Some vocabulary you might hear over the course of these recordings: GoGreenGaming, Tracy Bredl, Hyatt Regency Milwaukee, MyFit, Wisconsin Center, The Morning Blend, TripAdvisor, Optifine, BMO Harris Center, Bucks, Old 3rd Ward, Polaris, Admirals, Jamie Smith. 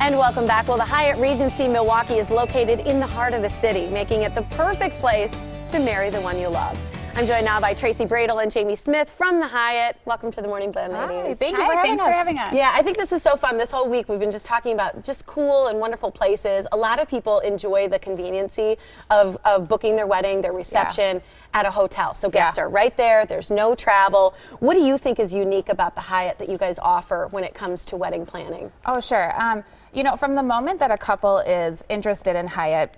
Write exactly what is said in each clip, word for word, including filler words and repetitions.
And welcome back. Well, the Hyatt Regency Milwaukee is located in the heart of the city, making it the perfect place to marry the one you love. I'm joined now by Tracy Bredl and Jamie Smith from the Hyatt. Welcome to the Morning Blend, ladies. Hi, thank you for having us. Thanks for having us. Yeah, I think this is so fun. This whole week we've been just talking about just cool and wonderful places. A lot of people enjoy the conveniency of, of booking their wedding, their reception, yeah, at a hotel. So guests, yeah, are right there. There's no travel. What do you think is unique about the Hyatt that you guys offer when it comes to wedding planning? Oh, sure. Um, you know, from the moment that a couple is interested in Hyatt,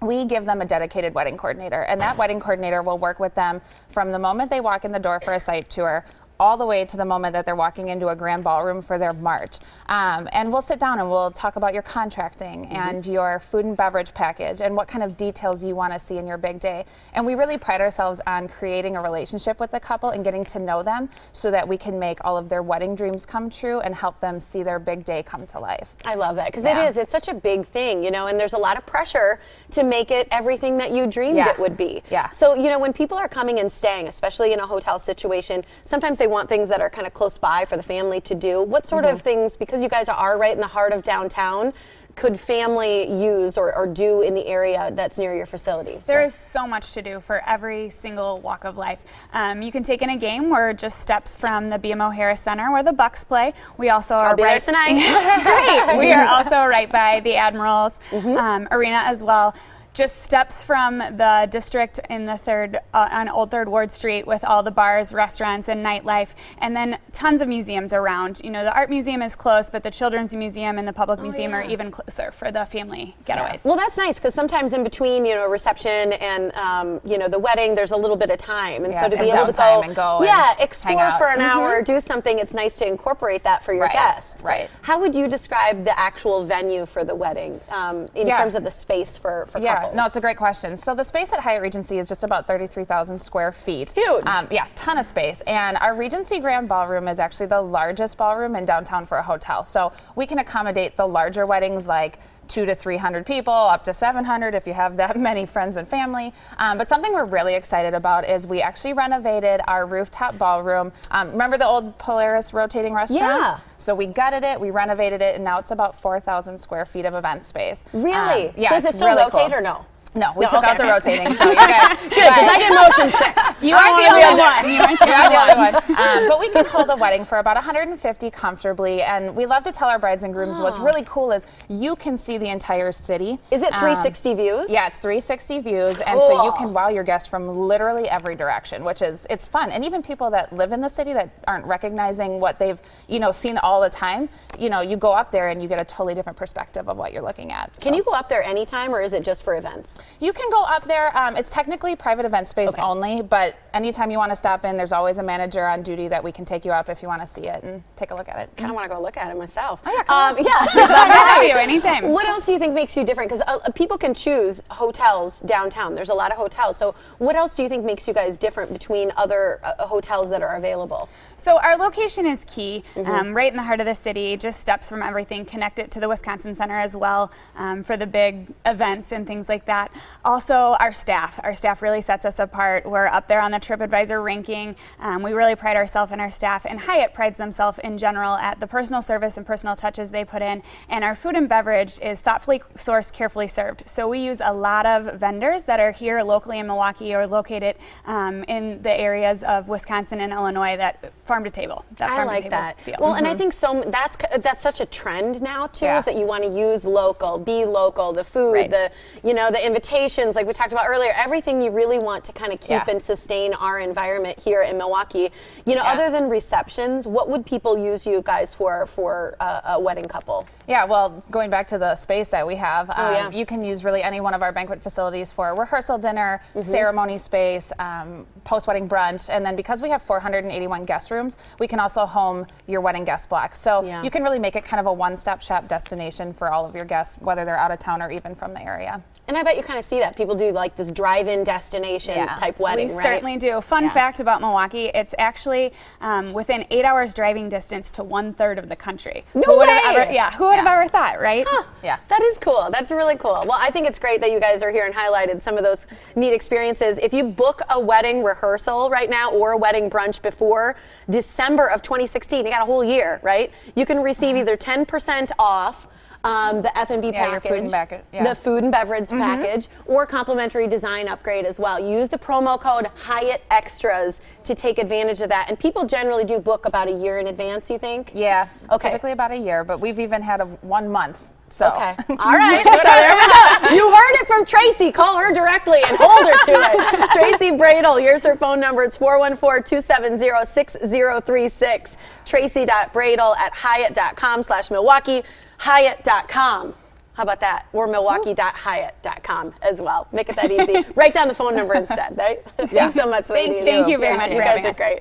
we give them a dedicated wedding coordinator, and that wedding coordinator will work with them from the moment they walk in the door for a site tour all the way to the moment that they're walking into a grand ballroom for their march. Um, and we'll sit down and we'll talk about your contracting, mm-hmm, and your food and beverage package and what kind of details you want to see in your big day. And we really pride ourselves on creating a relationship with the couple and getting to know them so that we can make all of their wedding dreams come true and help them see their big day come to life. I love that, because yeah, it is, it's such a big thing, you know, and there's a lot of pressure to make it everything that you dreamed, yeah, it would be. Yeah. So, you know, when people are coming and staying, especially in a hotel situation, sometimes they want things that are kind of close by for the family to do. What sort, mm-hmm, of things, because you guys are right in the heart of downtown, could family use or, or do in the area that's near your facility? There so. is so much to do for every single walk of life. Um, you can take in a game. We're just steps from the B M O Harris Center where the Bucks play. We also are I'll be right there tonight. Great. We are also right by the Admirals, mm-hmm, um, arena as well. Just steps from the district in the third uh, on Old third Ward Street with all the bars, restaurants, and nightlife, and then tons of museums around. You know, the art museum is close, but the children's museum and the public oh, museum yeah. are even closer for the family getaways. Yeah. Well, that's nice, because sometimes in between, you know, reception and um, you know, the wedding, there's a little bit of time, and yeah, so to be able to go, and go yeah, and explore for an mm-hmm. hour, or do something, it's nice to incorporate that for your right. guests. Right. How would you describe the actual venue for the wedding um, in yeah. terms of the space for for yeah. couples? No, it's a great question. So the space at Hyatt Regency is just about thirty-three thousand square feet. Huge. Um, yeah, ton of space. And our Regency Grand Ballroom is actually the largest ballroom in downtown for a hotel. So we can accommodate the larger weddings, like two to three hundred people, up to seven hundred if you have that many friends and family. Um, but something we're really excited about is we actually renovated our rooftop ballroom. Um, remember the old Polaris rotating restaurant? Yeah. So we gutted it, we renovated it, and now it's about four thousand square feet of event space. Really? Um, yeah, Does it's it still really rotate cool. or no? No, we no, took okay. out the rotating, so you're good. Good, because I get motion sick. You aren't the only one. You aren't the only one. Um, but we can hold a wedding for about one hundred fifty comfortably, and we love to tell our brides and grooms oh. what's really cool is you can see the entire city. Is it three sixty um, views? Yeah, it's three sixty views, and cool. so you can wow your guests from literally every direction, which is, it's fun. And even people that live in the city that aren't recognizing what they've, you know, seen all the time, you know, you go up there and you get a totally different perspective of what you're looking at. So. Can you go up there anytime, or is it just for events? You can go up there. Um, it's technically private event space okay. only, but anytime you want to stop in, there's always a manager on duty that we can take you up if you want to see it and take a look at it. Kind of want to go look at it myself. Oh, yeah, come um, yeah. I'll have you anytime. What else do you think makes you different? Because uh, people can choose hotels downtown. There's a lot of hotels. So what else do you think makes you guys different between other uh, hotels that are available? So our location is key, mm-hmm. um, right in the heart of the city, just steps from everything, connected to the Wisconsin Center as well um, for the big events and things like that. Also, our staff. Our staff really sets us apart. We're up there on the TripAdvisor ranking. Um, we really pride ourselves in our staff, and Hyatt prides themselves in general at the personal service and personal touches they put in. And our food and beverage is thoughtfully sourced, carefully served. So we use a lot of vendors that are here locally in Milwaukee or located um, in the areas of Wisconsin and Illinois that farm to table. That farm I like to table that. Feel. Well, mm-hmm. and I think so. That's that's such a trend now too, yeah. is that you want to use local, be local, the food, right. the you know the invitation. Like we talked about earlier, everything you really want to kind of keep yeah. and sustain our environment here in Milwaukee. You know, yeah. other than receptions, what would people use you guys for for a, a wedding couple? Yeah, well, going back to the space that we have, um, oh, yeah. you can use really any one of our banquet facilities for rehearsal dinner, mm-hmm. ceremony space, um, post-wedding brunch, and then because we have four hundred eighty-one guest rooms, we can also home your wedding guest block. So yeah. you can really make it kind of a one-stop shop destination for all of your guests, whether they're out of town or even from the area. And I bet you kind of see that people do like this drive-in destination yeah. type wedding, we right? certainly do. Fun yeah. fact about Milwaukee, it's actually um, within eight hours driving distance to one third of the country. No who way! Would have ever, yeah, who would yeah. have ever thought, right? Huh. Yeah, that is cool. That's really cool. Well, I think it's great that you guys are here and highlighted some of those neat experiences. If you book a wedding rehearsal right now or a wedding brunch before December of twenty sixteen, you got a whole year, right? You can receive either ten percent off um, the F and B yeah, package, food and beverage, yeah. the food and beverage mm-hmm. package, or complimentary design upgrade as well. Use the promo code Hyatt Extras to take advantage of that. And people generally do book about a year in advance, you think? Yeah, okay. Typically about a year, but we've even had a one month. So. Okay. All right. So there we go. You heard it from Tracy. Call her directly and hold her to it. Tracy Bredl. Here's her phone number. It's four one four, two seven zero, six zero three six. Tracy dot Bredl at Hyatt dot com slash Milwaukee. Hyatt dot com. How about that? Or Milwaukee dot Hyatt dot com as well. Make it that easy. Write down the phone number instead, right? Yeah. Thanks so much, ladies. Thank, thank you very much. You guys are great.